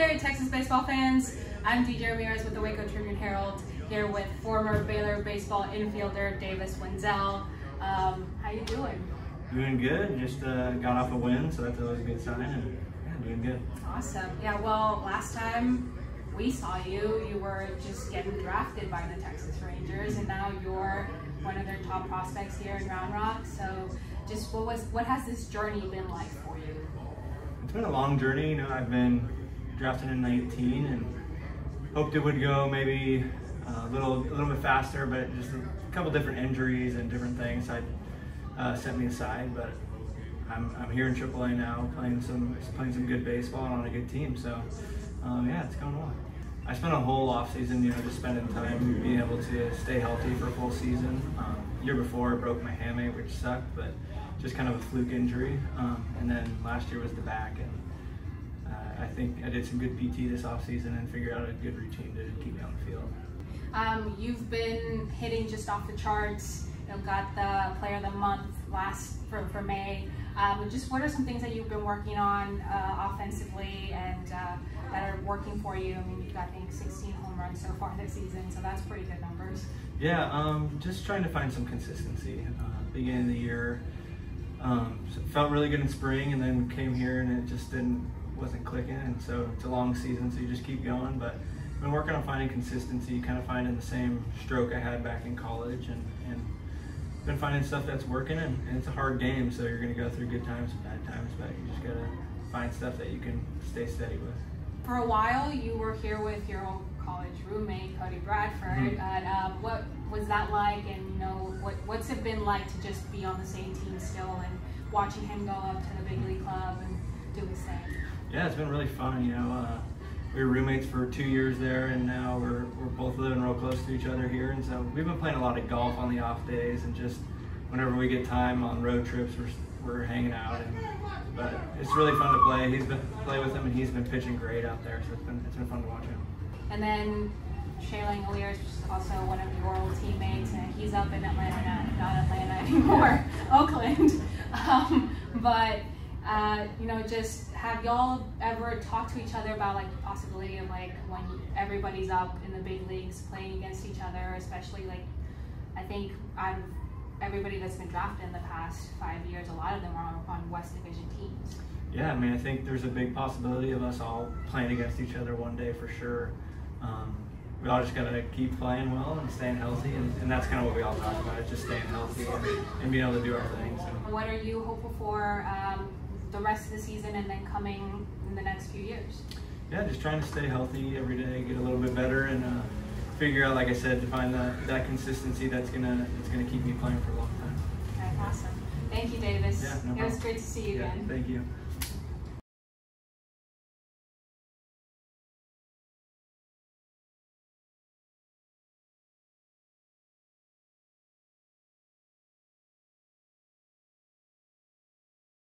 Saturday, Texas baseball fans. I'm DJ Ramirez with the Waco Tribune-Herald, here with former Baylor baseball infielder Davis Wendzel. How you doing? Doing good. Just got off a win, so that's always a good sign. And, yeah, doing good. Awesome. Yeah. Well, last time we saw you, you were just getting drafted by the Texas Rangers, and now you're one of their top prospects here in Round Rock. So, just what has this journey been like for you? It's been a long journey. You know, I've been drafted in 19 and hoped it would go maybe a little bit faster, but just a couple different injuries and different things set me aside. But I'm here in Triple A now, playing some good baseball and on a good team. So yeah, it's going well. I spent a whole off season, you know, just spending time being able to stay healthy for a full season. Year before, I broke my hammy, which sucked, but just kind of a fluke injury. And then last year was the back. And, I think I did some good PT this offseason and figured out a good routine to keep me on the field. You've been hitting just off the charts. You got the Player of the Month for May. Just what are some things that you've been working on offensively and that are working for you? I mean, you've got, I think, 16 home runs so far this season, so that's pretty good numbers. Yeah, just trying to find some consistency. Beginning of the year, so felt really good in spring, and then came here and it just wasn't clicking, and so it's a long season, so you just keep going. But I've been working on finding consistency, kind of finding the same stroke I had back in college, and been finding stuff that's working. And it's a hard game, so you're going to go through good times and bad times, but you just got to find stuff that you can stay steady with. For a while, you were here with your old college roommate, Cody Bradford. Mm-hmm. What was that like, and you know, what's it been like to just be on the same team still and watching him go up to the big league club and do his thing? Yeah, it's been really fun. You know, we were roommates for 2 years there, and now we're both living real close to each other here, and so we've been playing a lot of golf on the off days, and just whenever we get time on road trips, we're hanging out. But it's really fun to play. He's been playing with him, and he's been pitching great out there, so it's been fun to watch him. And then Shaylen O'Leary is also one of your old teammates, and he's up in Atlanta, not Atlanta anymore, Oakland, but. You know, just have y'all ever talked to each other about like the possibility of like when everybody's up in the big leagues playing against each other, especially like I think everybody that's been drafted in the past 5 years, a lot of them are on West Division teams. Yeah, I mean, I think there's a big possibility of us all playing against each other one day for sure. We all just gotta keep playing well and staying healthy, and that's kind of what we all talk about, is just staying healthy and being able to do our thing. So. What are you hopeful for the rest of the season and then coming in the next few years? Yeah, just trying to stay healthy every day, get a little bit better, and figure out, like I said, to find that consistency that's gonna keep me playing for a long time. Okay, awesome. Thank you, Davis. Yeah, no problem. It was great to see you again. Thank you.